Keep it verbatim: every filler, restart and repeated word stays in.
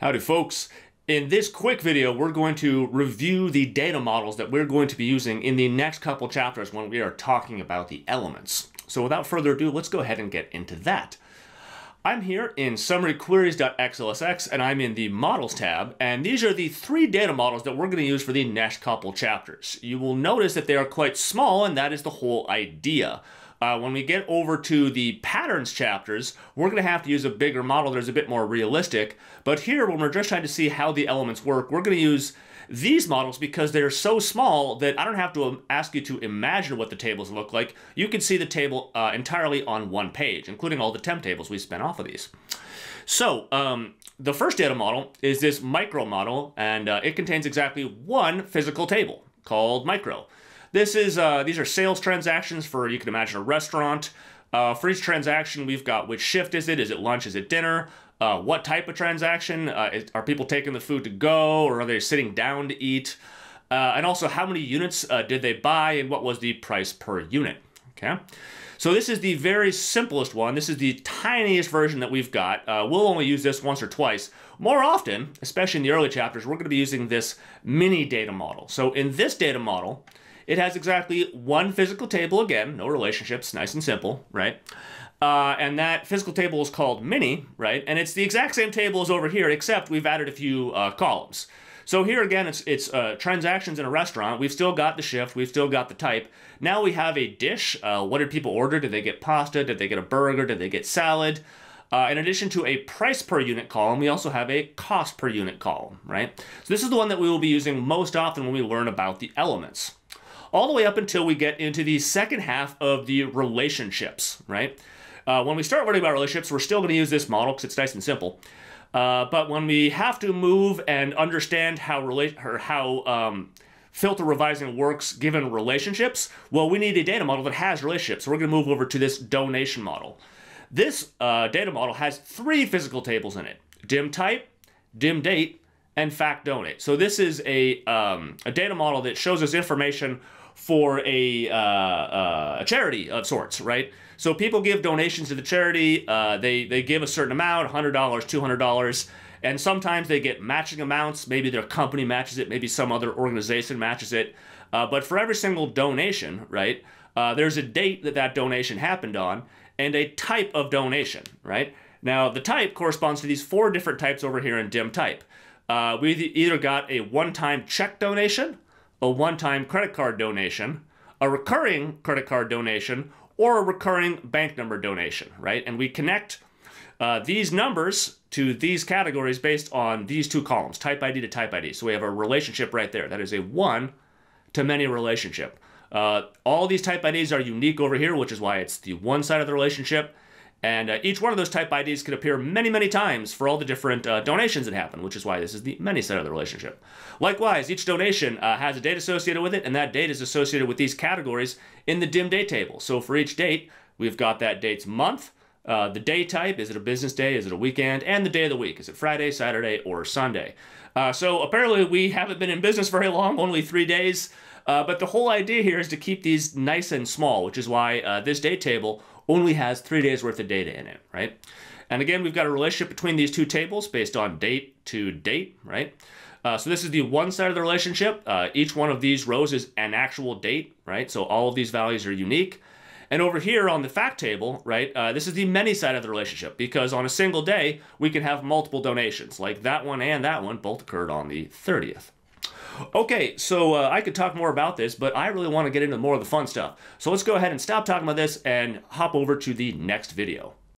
Howdy folks. In this quick video, we're going to review the data models that we're going to be using in the next couple chapters when we are talking about the elements. So without further ado, let's go ahead and get into that. I'm here in Summary Queries dot X L S X and I'm in the Models tab, and these are the three data models that we're going to use for the next couple chapters. You will notice that they are quite small, and that is the whole idea. Uh, when we get over to the patterns chapters, we're going to have to use a bigger model that's a bit more realistic. But here, when we're just trying to see how the elements work, we're going to use these models because they're so small that I don't have to ask you to imagine what the tables look like. You can see the table uh, entirely on one page, including all the temp tables we spin off of these. So um, the first data model is this micro model, and uh, it contains exactly one physical table called micro. This is, uh, these are sales transactions for, you can imagine, a restaurant. Uh, for each transaction, we've got which shift is it? Is it lunch? Is it dinner? Uh, what type of transaction? Uh, is, are people taking the food to go, or are they sitting down to eat? Uh, and also, how many units uh, did they buy, and what was the price per unit? Okay. So this is the very simplest one. This is the tiniest version that we've got. Uh, we'll only use this once or twice. More often, especially in the early chapters, we're going to be using this mini data model. So in this data model, it has exactly one physical table, again, no relationships, nice and simple, right? Uh, and that physical table is called mini, right? And it's the exact same table as over here, except we've added a few uh, columns. So here again, it's, it's uh, transactions in a restaurant. We've still got the shift, we've still got the type. Now we have a dish. Uh, what did people order? Did they get pasta? Did they get a burger? Did they get salad? Uh, in addition to a price per unit column, we also have a cost per unit column, right? So this is the one that we will be using most often when we learn about the elements, all the way up until we get into the second half of the relationships, right? Uh, when we start learning about relationships, we're still gonna use this model because it's nice and simple. Uh, but when we have to move and understand how, rela or how um, filter revising works given relationships, well, we need a data model that has relationships. So we're gonna move over to this donation model. This uh, data model has three physical tables in it: dim type, dim date, and fact donate. So this is a, um, a data model that shows us information for a, uh, uh, a charity of sorts, right? So people give donations to the charity. Uh, they, they give a certain amount, one hundred dollars, two hundred dollars, and sometimes they get matching amounts. Maybe their company matches it, maybe some other organization matches it. Uh, but for every single donation, right, uh, there's a date that that donation happened on and a type of donation, right? Now, the type corresponds to these four different types over here in dim type. Uh, we either got a one-time check donation, a one-time credit card donation, a recurring credit card donation, or a recurring bank number donation, right? And we connect uh, these numbers to these categories based on these two columns, type I D to type I D. So we have a relationship right there. That is a one-to-many relationship. Uh, all these type I Ds are unique over here, which is why it's the one side of the relationship. And uh, each one of those type I Ds could appear many, many times for all the different uh, donations that happen, which is why this is the many side of the relationship. Likewise, each donation uh, has a date associated with it, and that date is associated with these categories in the dim date table. So for each date, we've got that date's month, uh, the day type, is it a business day, is it a weekend, and the day of the week, is it Friday, Saturday, or Sunday. Uh, so apparently we haven't been in business very long, only three days, uh, but the whole idea here is to keep these nice and small, which is why uh, this date table only has three days worth of data in it, right? And again, we've got a relationship between these two tables based on date to date, right? Uh, so this is the one side of the relationship. Uh, each one of these rows is an actual date, right? So all of these values are unique. And over here on the fact table, right, uh, this is the many side of the relationship, because on a single day, we can have multiple donations, like that one and that one both occurred on the thirtieth. Okay, so uh, I could talk more about this, but I really want to get into more of the fun stuff. So let's go ahead and stop talking about this and hop over to the next video.